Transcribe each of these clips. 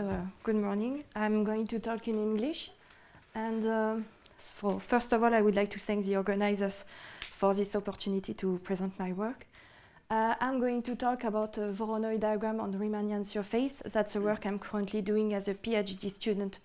So good morning. I'm going to talk in English. And so first of all, I would like to thank the organizers for this opportunity to present my work. I'm going to talk about a Voronoi diagram on the Riemannian surface. That's a work I'm currently doing as a PhD student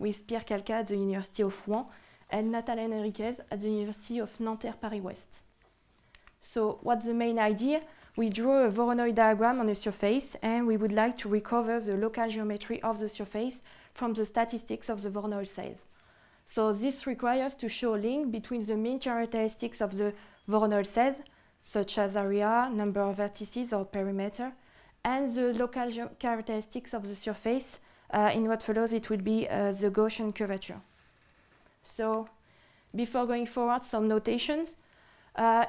with Pierre Calca at the University of Rouen and Nathalie Enriquez at the University of Nanterre Paris West. So what's the main idea? We draw a Voronoi diagram on a surface, and we would like to recover the local geometry of the surface from the statistics of the Voronoi cells. So this requires to show a link between the mean characteristics of the Voronoi cells, such as area, number of vertices, or perimeter, and the local characteristics of the surface. In what follows, it will be the Gaussian curvature. So before going forward, some notations.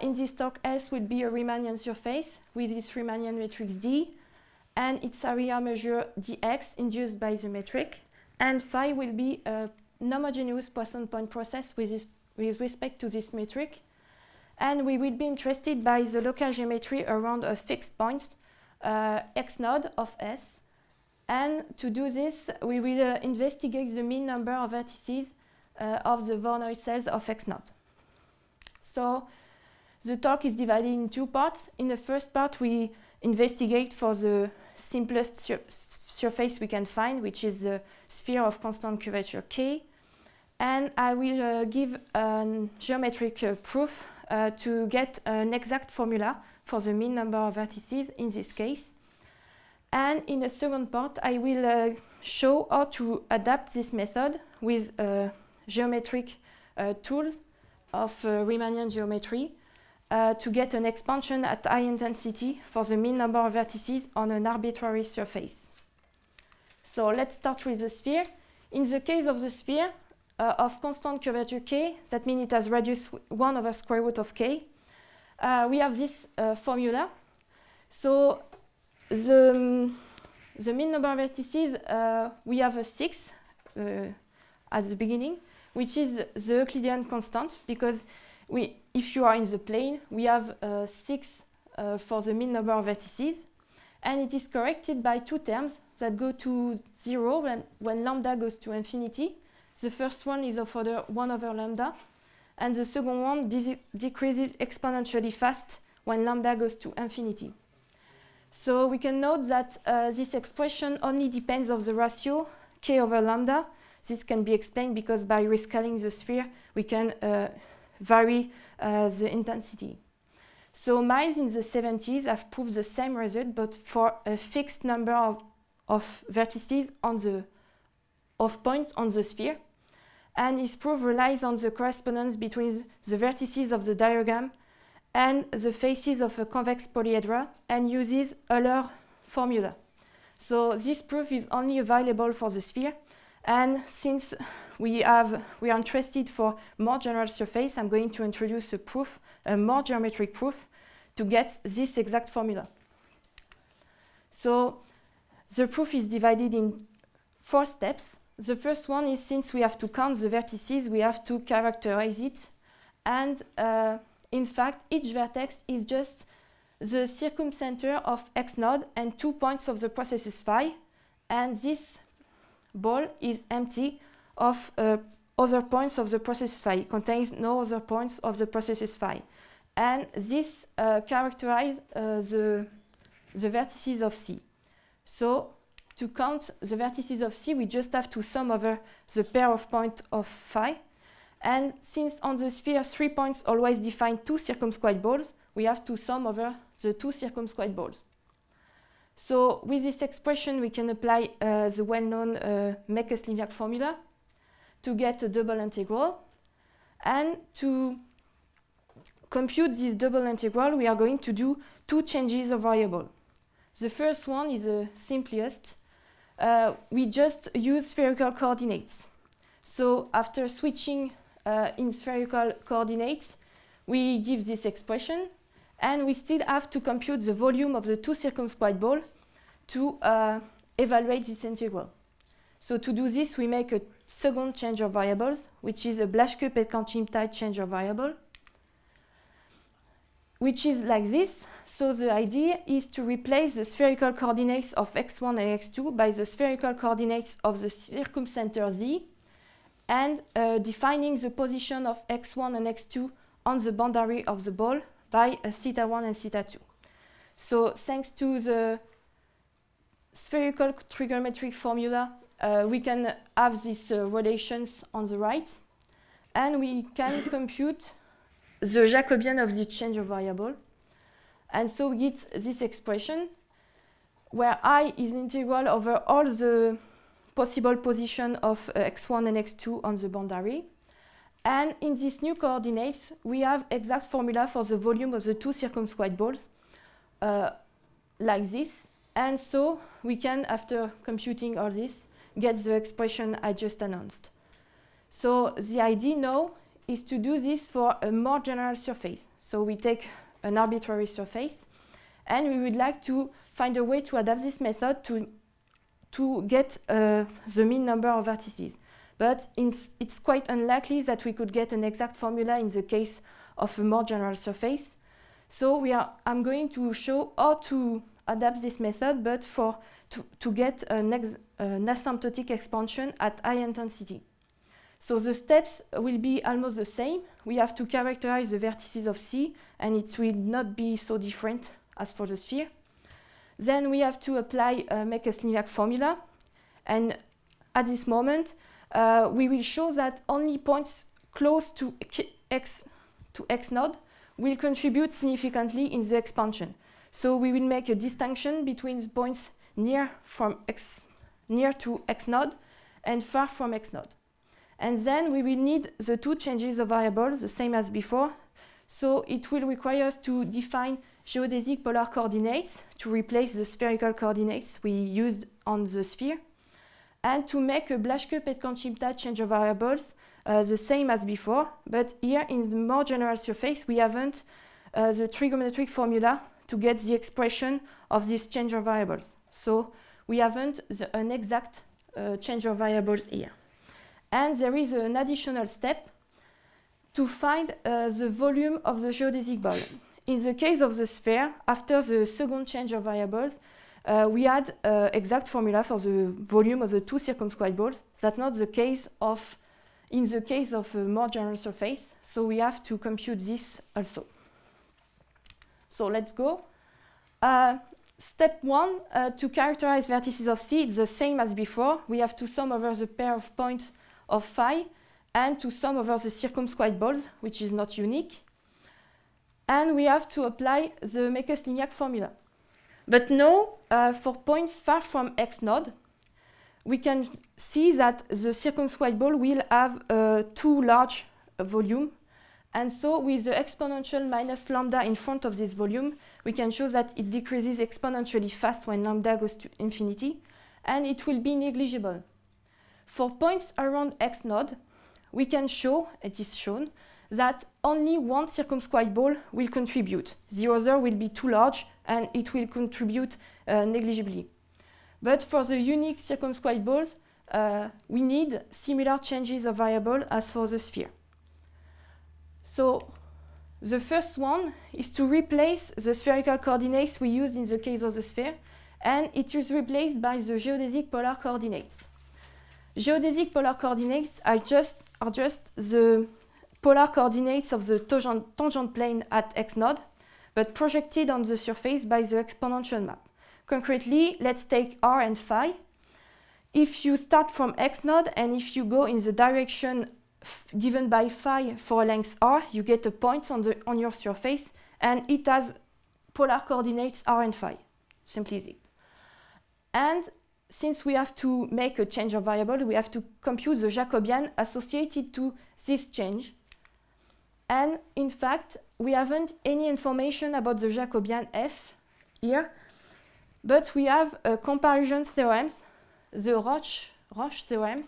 In this talk, S will be a Riemannian surface with its Riemannian matrix D, and its area measure dx induced by the metric. And phi will be a homogeneous Poisson point process with respect to this metric. And we will be interested by the local geometry around a fixed point, x node of S. And to do this, we will investigate the mean number of vertices of the Voronoi cells of x node. So the talk is divided in two parts. In the first part, we investigate for the simplest surface we can find, which is the sphere of constant curvature K. And I will give a geometric proof to get an exact formula for the mean number of vertices in this case. And in the second part, I will show how to adapt this method with geometric tools of Riemannian geometry to get an expansion at high intensity for the mean number of vertices on an arbitrary surface. So let's start with the sphere. In the case of the sphere of constant curvature K, that means it has radius 1 over square root of K, we have this formula. So the mean number of vertices, we have a 6 at the beginning, which is the Euclidean constant, because if you are in the plane, we have 6 for the mean number of vertices. And it is corrected by two terms that go to 0 when lambda goes to infinity. The first one is of order 1 over lambda. And the second one decreases exponentially fast when lambda goes to infinity. So we can note that this expression only depends on the ratio k over lambda. This can be explained because by rescaling the sphere, we can vary the intensity. So Mize in the 70s have proved the same result, but for a fixed number of vertices of points on the sphere. And his proof relies on the correspondence between the vertices of the diagram and the faces of a convex polyhedra, and uses Euler formula. So this proof is only available for the sphere. And since we are interested for more general surface, I'm going to introduce a proof, a more geometric proof, to get this exact formula. So the proof is divided in 4 steps. The first one is, since we have to count the vertices, we have to characterize it. And in fact, each vertex is just the circumcenter of X node and 2 points of the processus phi. And this ball is empty of other points of the processus phi. It contains no other points of the processus phi. And this characterizes the vertices of C. So to count the vertices of C, we just have to sum over the pair of points of phi. And since on the sphere 3 points always define 2 circumscribed balls, we have to sum over the 2 circumscribed balls. So with this expression, we can apply the well-known Mecke-Slivnyak formula to get a double integral. And to compute this double integral, we are going to do 2 changes of variable. The first one is the simplest. We just use spherical coordinates. So after switching in spherical coordinates, we give this expression. And we still have to compute the volume of the 2 circumscribed balls to evaluate this integral. So to do this, we make a second change of variables, which is a Blaschke-Petkantchine type change of variable, which is like this. So the idea is to replace the spherical coordinates of x1 and x2 by the spherical coordinates of the circumcenter z, and defining the position of x1 and x2 on the boundary of the ball by θ1 and θ2. So thanks to the spherical trigonometric formula, we can have these relations on the right, and we can compute the Jacobian of the change of variable. And so we get this expression where I is integral over all the possible position of x1 and x2 on the boundary. And in these new coordinates, we have exact formula for the volume of the two circumscribed balls, like this. And so we can, after computing all this, get the expression I just announced. So the idea now is to do this for a more general surface. So we take an arbitrary surface, and we would like to find a way to adapt this method to get the mean number of vertices. But it's quite unlikely that we could get an exact formula in the case of a more general surface. So I'm going to show how to adapt this method, but to get an asymptotic expansion at high intensity. So the steps will be almost the same. We have to characterize the vertices of C, and it will not be so different as for the sphere. Then we have to apply a Mecke-Slivnyak formula, and at this moment, we will show that only points close to X node will contribute significantly in the expansion. So we will make a distinction between the points near to X node and far from X node. And then we will need the two changes of variables, the same as before. So it will require us to define geodesic polar coordinates to replace the spherical coordinates we used on the sphere, and to make a Blaschke-Petkantchine change of variables, the same as before, but here in the more general surface we haven't the trigonometric formula to get the expression of this change of variables. So we haven't an exact change of variables here. And there is an additional step to find the volume of the geodesic ball. In the case of the sphere, after the second change of variables, we had exact formula for the volume of the two circumscribed balls. That's not the case in the case of a more general surface, so we have to compute this also. So let's go. Step one, to characterize vertices of C, it's the same as before. We have to sum over the pair of points of phi and to sum over the circumscribed balls, which is not unique. And we have to apply the Mecke-Slivnyak formula. But now, for points far from X node, we can see that the circumscribed ball will have too large a volume. And so with the exponential minus lambda in front of this volume, we can show that it decreases exponentially fast when lambda goes to infinity, and it will be negligible. For points around X node, we can show, it is shown, that only one circumscribed ball will contribute. The other will be too large, and it will contribute negligibly. But for the unique circumscribed balls, we need similar changes of variable as for the sphere. So the first one is to replace the spherical coordinates we used in the case of the sphere, and it is replaced by the geodesic polar coordinates. Geodesic polar coordinates are just the polar coordinates of the tangent plane at X node, but projected on the surface by the exponential map. Concretely, let's take r and phi. If you start from X node and if you go in the direction given by phi for length r, you get a point on your surface, and it has polar coordinates r and phi. Simply zip. And since we have to make a change of variable, we have to compute the Jacobian associated to this change. And in fact, we haven't any information about the Jacobian f here, but we have a comparison theorems, the Roche theorems,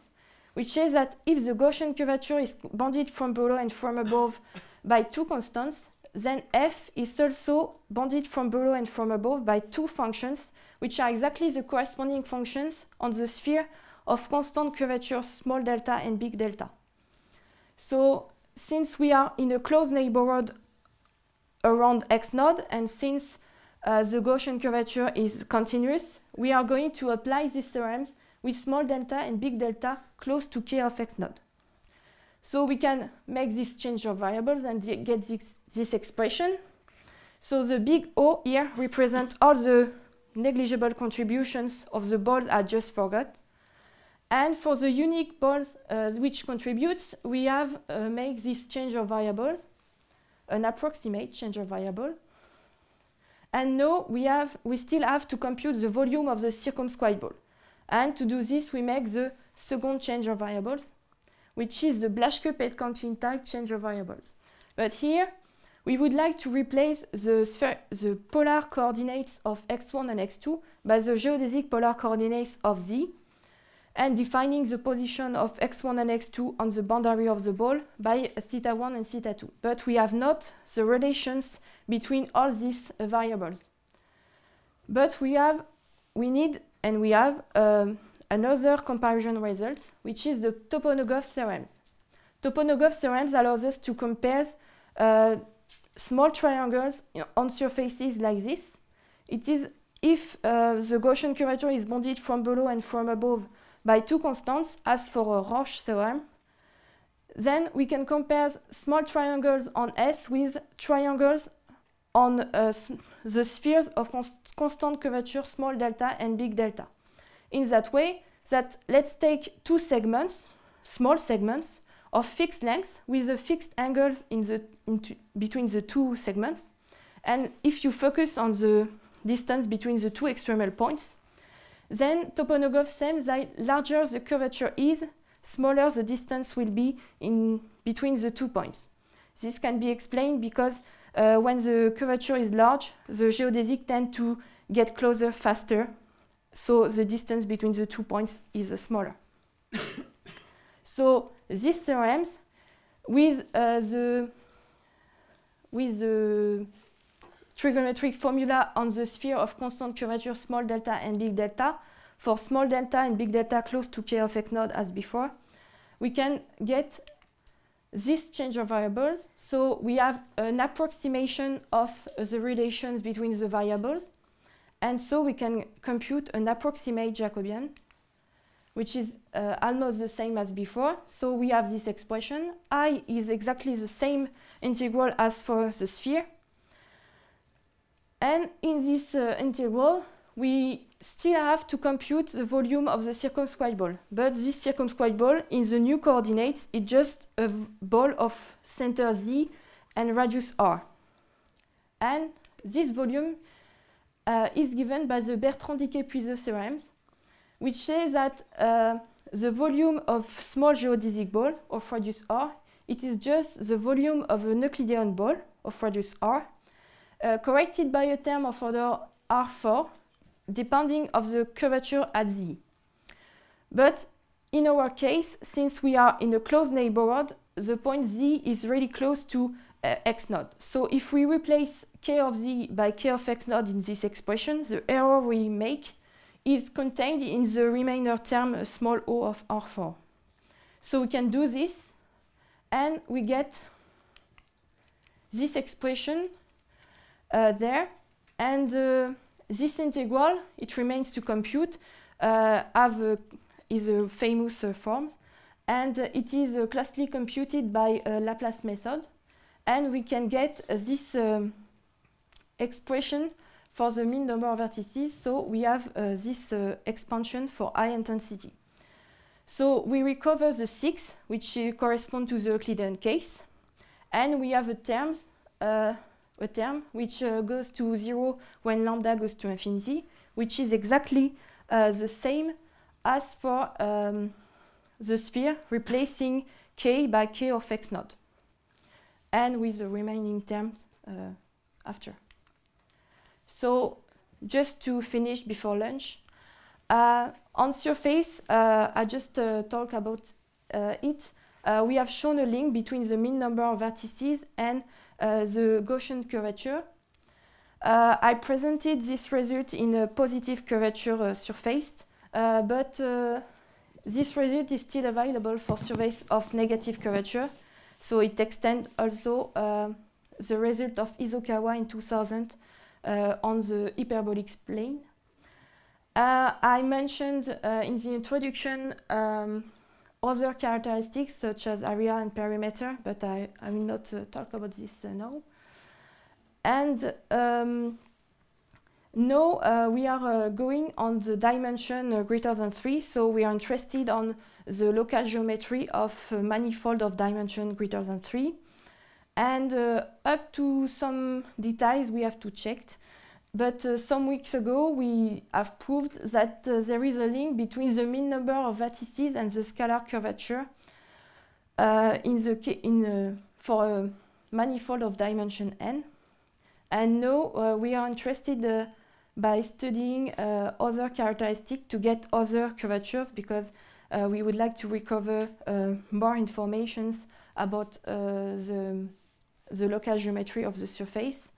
which says that if the Gaussian curvature is bounded from below and from above by two constants, then f is also bounded from below and from above by two functions, which are exactly the corresponding functions on the sphere of constant curvature small delta and big delta. So since we are in a close neighborhood around X node, and since the Gaussian curvature is continuous, we are going to apply these theorems with small delta and big delta close to k of x naught. So we can make this change of variables and get this expression. So the big O here represents all the negligible contributions of the balls I just forgot. And for the unique balls which contributes, we have made this change of variable, an approximate change of variable. And now we still have to compute the volume of the circumscribed ball. And to do this, we make the second change of variables, which is the Blaschke-Petkantchine type change of variables. But here, we would like to replace the polar coordinates of x1 and x2 by the geodesic polar coordinates of z, and defining the position of x1 and x2 on the boundary of the ball by θ1 and θ2. But we have not the relations between all these variables. But we have another comparison result, which is the Toponogov theorem. Toponogov theorem allows us to compare small triangles on surfaces like this. It is if the Gaussian curvature is bounded from below and from above by two constants, as for a Roche theorem, then we can compare small triangles on S with triangles on the spheres of constant curvature, small delta and big delta. In that way, let's take two segments, small segments, of fixed lengths with a fixed angle between the two segments. And if you focus on the distance between the two extremal points, then Toponogov says that larger the curvature is, smaller the distance will be in between the two points. This can be explained because when the curvature is large, the geodesic tends to get closer faster, so the distance between the two points is smaller. So these theorems, with the trigonometric formula on the sphere of constant curvature, small delta and big delta, for small delta and big delta close to k of x naught as before, we can get this change of variables. So we have an approximation of the relations between the variables, and so we can compute an approximate Jacobian, which is almost the same as before. So we have this expression, I is exactly the same integral as for the sphere. And in this integral, we still have to compute the volume of the circumscribed ball. But this circumscribed ball, in the new coordinates, is just a ball of center z and radius r. And this volume is given by the Bertrand-Diquet-Puiseux theorem, which says that the volume of small geodesic ball of radius r, it is just the volume of a Euclidean ball of radius r, corrected by a term of order R4, depending on the curvature at Z. But in our case, since we are in a close neighborhood, the point Z is really close to X naught. So if we replace K of Z by K of X naught in this expression, the error we make is contained in the remainder term, a small O of R4. So we can do this, and we get this expression there, and this integral, it remains to compute, is a famous form, and it is classically computed by Laplace method, and we can get this expression for the mean number of vertices. So we have this expansion for high intensity. So we recover the 6, which correspond to the Euclidean case, and we have a term which goes to 0 when lambda goes to infinity, which is exactly the same as for the sphere, replacing k by k of x naught, and with the remaining terms after. So just to finish before lunch, on surface, I just talk about it. We have shown a link between the mean number of vertices and the Gaussian curvature. I presented this result in a positive curvature surface, but this result is still available for surveys of negative curvature, so it extends also the result of Isokawa in 2000 on the hyperbolic plane. I mentioned in the introduction other characteristics such as area and perimeter, but I will not talk about this now. And now we are going on the dimension greater than 3, so we are interested on the local geometry of manifold of dimension greater than 3. And up to some details we have to check. But some weeks ago, we have proved that there is a link between the mean number of vertices and the scalar curvature for a manifold of dimension n. And now we are interested by studying other characteristics to get other curvatures, because we would like to recover more information about the local geometry of the surface,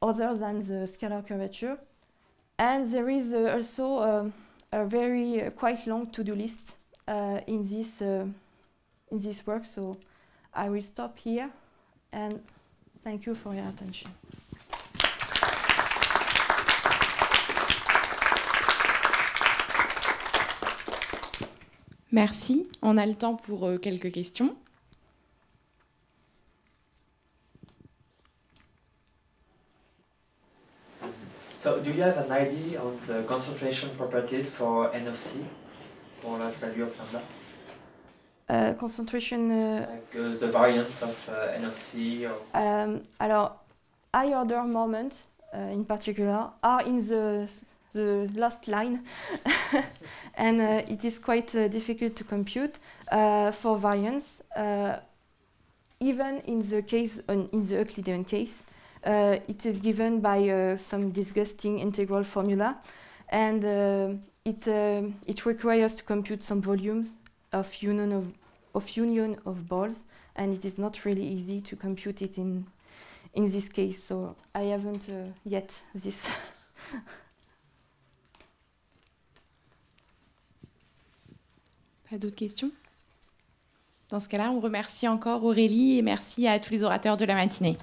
other than the scalar curvature. And there is also a very quite long to-do list in this work, so I will stop here, and thank you for your attention. Merci. On a le temps pour quelques questions. So, do you have an idea on the concentration properties for N of C, for large value of lambda? Concentration... like the variance of N of C or... alors, high order moments, in particular, are in the last line, and it is quite difficult to compute for variance, even in the case in the Euclidean case. It is given by some disgusting integral formula, and it requires to compute some volumes of union of balls, and it is not really easy to compute it in this case. So I haven't yet this. Pas d'autres questions? Dans ce cas-là, on remercie encore Aurélie et merci à tous les orateurs de la matinée.